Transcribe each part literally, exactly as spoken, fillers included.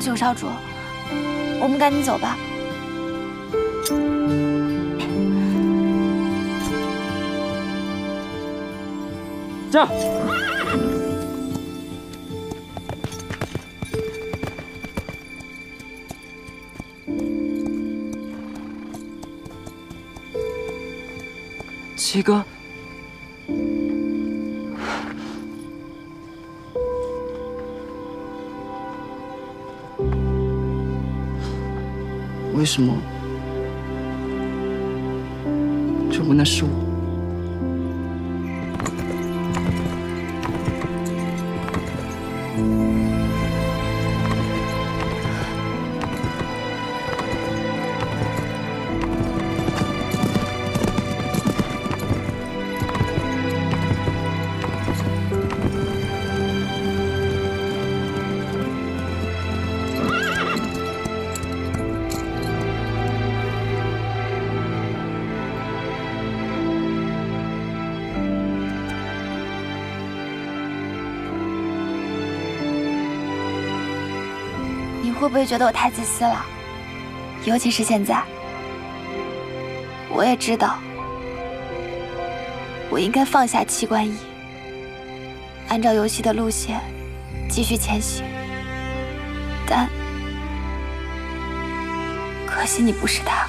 九少主，我们赶紧走吧。 驾！七哥，为什么就不能是我？ 会不会觉得我太自私了？尤其是现在，我也知道，我应该放下七关一，按照游戏的路线继续前行。但可惜你不是他。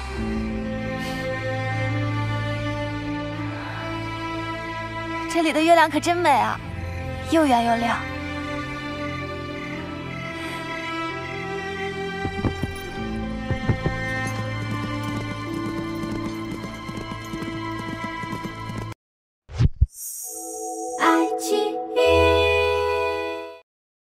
这里的月亮可真美啊，又圆又亮。